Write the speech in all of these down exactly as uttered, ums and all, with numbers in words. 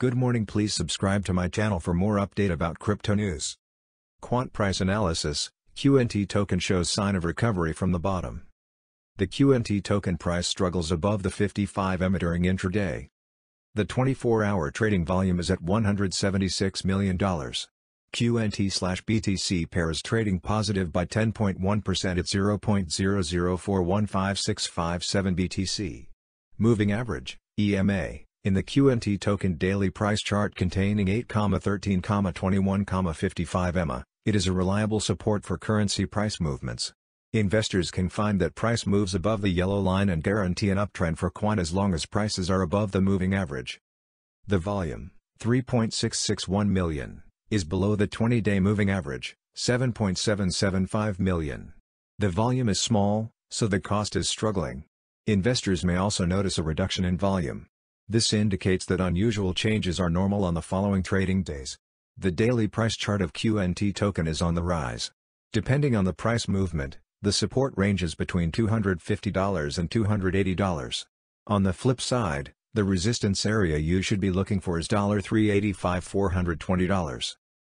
Good morning. Please subscribe to my channel for more update about crypto news. Quant price analysis, Q N T token shows sign of recovery from the bottom. The Q N T token price struggles above the fifty-five M A during intraday. The twenty-four hour trading volume is at one hundred seventy-six million dollars. Q N T slash B T C pair is trading positive by ten point one percent at zero point zero zero four one five six five seven B T C. Moving average, E M A, in the Q N T token daily price chart containing eight, thirteen, twenty-one, fifty-five M A, it is a reliable support for currency price movements. Investors can find that price moves above the yellow line and guarantee an uptrend for quant as long as prices are above the moving average. The volume, three point six six one million, is below the twenty day moving average, seven point seven seven five million. The volume is small, so the cost is struggling. Investors may also notice a reduction in volume. This indicates that unusual changes are normal on the following trading days. The daily price chart of Q N T token is on the rise. Depending on the price movement, the support ranges between two hundred fifty dollars and two hundred eighty dollars. On the flip side, the resistance area you should be looking for is three eighty-five to four twenty.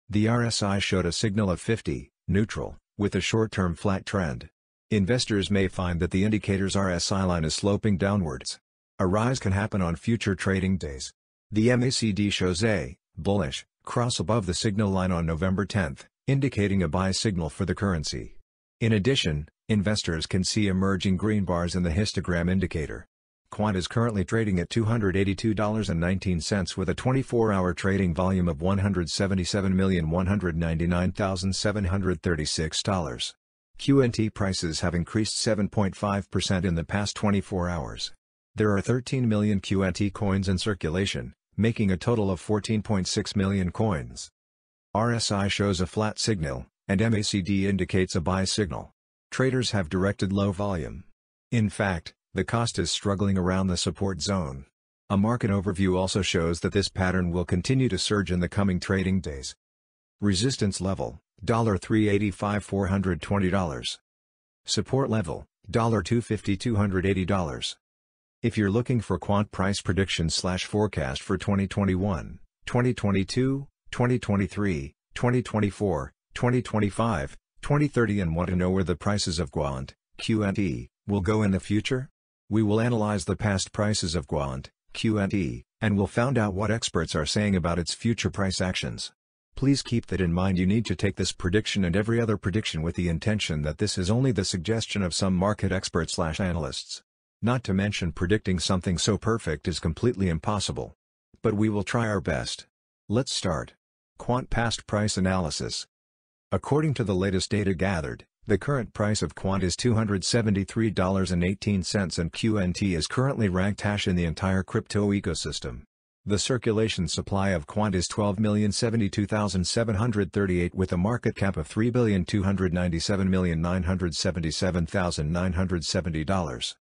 The R S I showed a signal of fifty, neutral, with a short-term flat trend. Investors may find that the indicator's R S I line is sloping downwards. A rise can happen on future trading days. The M A C D shows a bullish cross above the signal line on November tenth, indicating a buy signal for the currency. In addition, investors can see emerging green bars in the histogram indicator. Quant is currently trading at two hundred eighty-two dollars and nineteen cents with a twenty-four hour trading volume of one hundred seventy-seven million, one hundred ninety-nine thousand, seven hundred thirty-six dollars. Q N T prices have increased seven point five percent in the past twenty-four hours. There are thirteen million Q N T coins in circulation, making a total of fourteen point six million coins. R S I shows a flat signal, and M A C D indicates a buy signal. Traders have directed low volume. In fact, the cost is struggling around the support zone. A market overview also shows that this pattern will continue to surge in the coming trading days. Resistance level, three eighty-five to four twenty. Support level, two fifty to two eighty. If you're looking for quant price prediction slash forecast for twenty twenty-one, twenty twenty-two, twenty twenty-three, twenty twenty-four, twenty twenty-five, twenty thirty and want to know where the prices of Quant, Q N T, will go in the future? We will analyze the past prices of Quant, Q N T, and we'll find out what experts are saying about its future price actions. Please keep that in mind. You need to take this prediction and every other prediction with the intention that this is only the suggestion of some market expert slash analysts. Not to mention predicting something so perfect is completely impossible. But we will try our best. Let's start. Quant past price analysis. According to the latest data gathered, the current price of Quant is two hundred seventy-three dollars and eighteen cents and Q N T is currently ranked hash in the entire crypto ecosystem. The circulation supply of Quant is twelve million seventy-two thousand seven hundred thirty-eight with a market cap of three billion two hundred ninety-seven million nine hundred seventy-seven thousand nine hundred seventy dollars.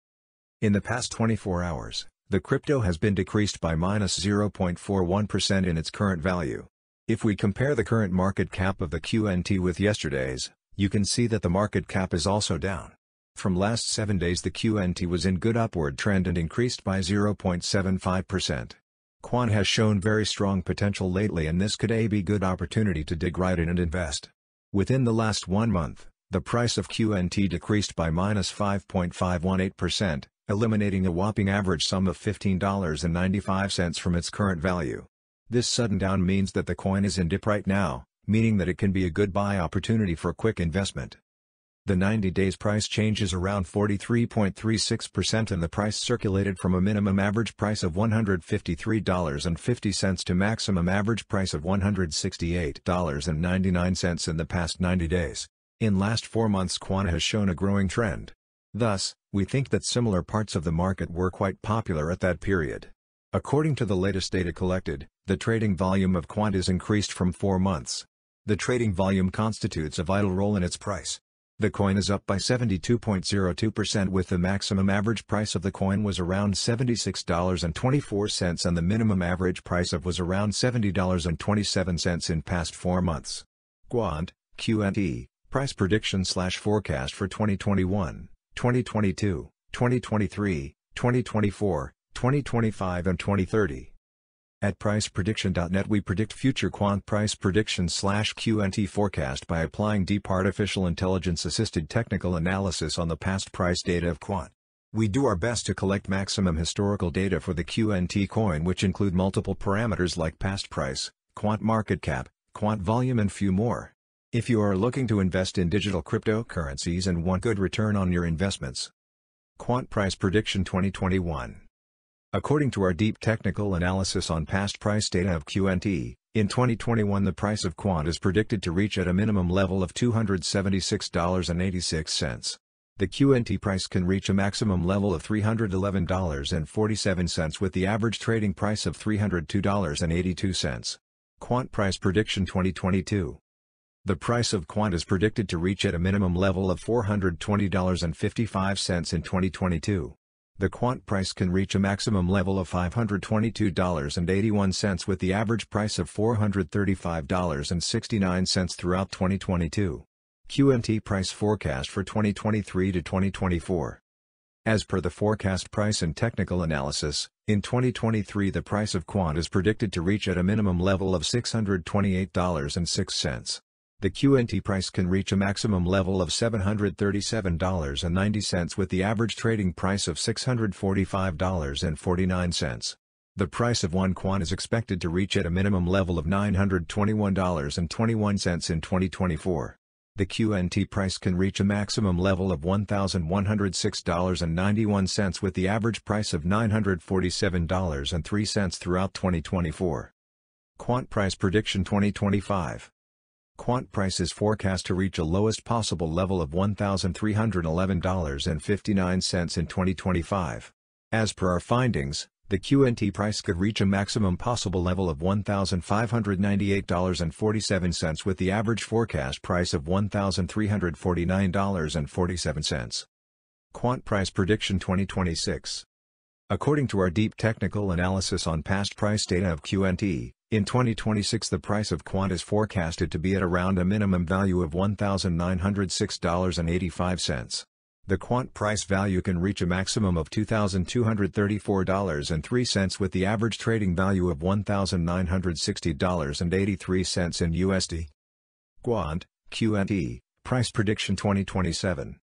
In the past twenty-four hours, the crypto has been decreased by minus zero point four one percent in its current value. If we compare the current market cap of the Q N T with yesterday's, you can see that the market cap is also down. From last seven days, the Q N T was in good upward trend and increased by zero point seven five percent. Quant has shown very strong potential lately, and this could be a good opportunity to dig right in and invest. Within the last one month, the price of Q N T decreased by minus five point five one eight percent. Eliminating a whopping average sum of fifteen dollars and ninety-five cents from its current value. This sudden down means that the coin is in dip right now, meaning that it can be a good buy opportunity for quick investment. The ninety days price change is around forty-three point three six percent and the price circulated from a minimum average price of one hundred fifty-three dollars and fifty cents to maximum average price of one hundred sixty-eight dollars and ninety-nine cents in the past ninety days. In last four months, Quant has shown a growing trend. Thus, we think that similar parts of the market were quite popular at that period. According to the latest data collected, the trading volume of Quant is increased from four months. The trading volume constitutes a vital role in its price. The coin is up by seventy-two point zero two percent with the maximum average price of the coin was around seventy-six dollars and twenty-four cents and the minimum average price of was around seventy dollars and twenty-seven cents in past four months. Quant, Q N T, price prediction slash forecast for twenty twenty-one, twenty twenty-two, twenty twenty-three, twenty twenty-four, twenty twenty-five and twenty thirty. At price prediction dot net we predict future quant price predictions slash Q and T forecast by applying deep artificial intelligence assisted technical analysis on the past price data of quant. We do our best to collect maximum historical data for the Q and T coin, which include multiple parameters like past price, quant market cap, quant volume and few more. If you are looking to invest in digital cryptocurrencies and want good return on your investments. Quant Price Prediction twenty twenty-one. According to our deep technical analysis on past price data of Q and T, in twenty twenty-one the price of quant is predicted to reach at a minimum level of two hundred seventy-six dollars and eighty-six cents. The Q and T price can reach a maximum level of three hundred eleven dollars and forty-seven cents with the average trading price of three hundred two dollars and eighty-two cents. Quant Price Prediction twenty twenty-two. The price of quant is predicted to reach at a minimum level of four hundred twenty dollars and fifty-five cents in twenty twenty-two. The quant price can reach a maximum level of five hundred twenty-two dollars and eighty-one cents with the average price of four hundred thirty-five dollars and sixty-nine cents throughout twenty twenty-two. Q and T price forecast for twenty twenty-three to twenty twenty-four. As per the forecast price and technical analysis, in twenty twenty-three the price of quant is predicted to reach at a minimum level of six hundred twenty-eight dollars and six cents. The Q and T price can reach a maximum level of seven hundred thirty-seven dollars and ninety cents with the average trading price of six hundred forty-five dollars and forty-nine cents. The price of one quant is expected to reach at a minimum level of nine hundred twenty-one dollars and twenty-one cents in twenty twenty-four. The Q and T price can reach a maximum level of one thousand one hundred six dollars and ninety-one cents with the average price of nine hundred forty-seven dollars and three cents throughout twenty twenty-four. Quant Price Prediction twenty twenty-five. Quant price is forecast to reach a lowest possible level of one thousand three hundred eleven dollars and fifty-nine cents in twenty twenty-five. As per our findings, the Q and T price could reach a maximum possible level of one thousand five hundred ninety-eight dollars and forty-seven cents with the average forecast price of one thousand three hundred forty-nine dollars and forty-seven cents. Quant Price Prediction twenty twenty-six. According to our deep technical analysis on past price data of Q and T, in twenty twenty-six the price of quant is forecasted to be at around a minimum value of one thousand nine hundred six dollars and eighty-five cents. The quant price value can reach a maximum of two thousand two hundred thirty-four dollars and three cents with the average trading value of one thousand nine hundred sixty dollars and eighty-three cents in U S D. Quant, Q and T, Price Prediction twenty twenty-seven.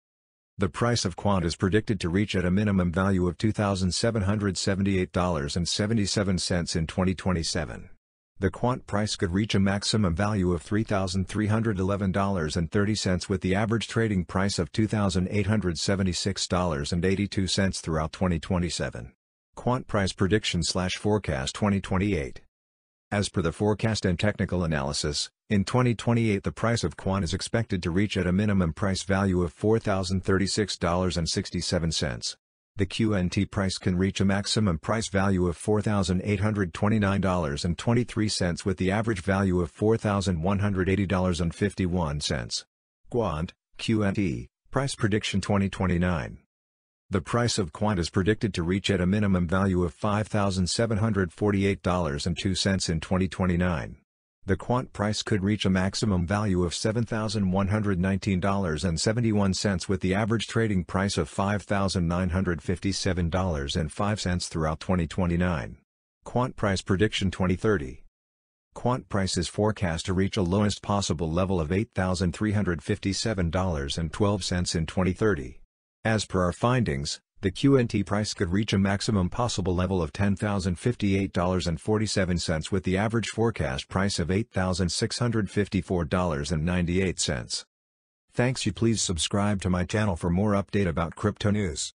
The price of quant is predicted to reach at a minimum value of two thousand seven hundred seventy-eight dollars and seventy-seven cents in twenty twenty-seven. The quant price could reach a maximum value of three thousand three hundred eleven dollars and thirty cents with the average trading price of two thousand eight hundred seventy-six dollars and eighty-two cents throughout twenty twenty-seven. Quant Price Prediction slash Forecast twenty twenty-eight. As per the forecast and technical analysis, in twenty twenty-eight the price of quant is expected to reach at a minimum price value of four thousand thirty-six dollars and sixty-seven cents. The Q and T price can reach a maximum price value of four thousand eight hundred twenty-nine dollars and twenty-three cents with the average value of four thousand one hundred eighty dollars and fifty-one cents. Quant, Q and T, Price Prediction twenty twenty-nine. The price of quant is predicted to reach at a minimum value of five thousand seven hundred forty-eight dollars and two cents in twenty twenty-nine. The quant price could reach a maximum value of seven thousand one hundred nineteen dollars and seventy-one cents with the average trading price of five thousand nine hundred fifty-seven dollars and five cents throughout twenty twenty-nine. Quant Price Prediction twenty thirty. Quant price is forecast to reach a lowest possible level of eight thousand three hundred fifty-seven dollars and twelve cents in twenty thirty. As per our findings, the Q and T price could reach a maximum possible level of ten thousand fifty-eight dollars and forty-seven cents with the average forecast price of eight thousand six hundred fifty-four dollars and ninety-eight cents. Thanks you please subscribe to my channel for more update about crypto news.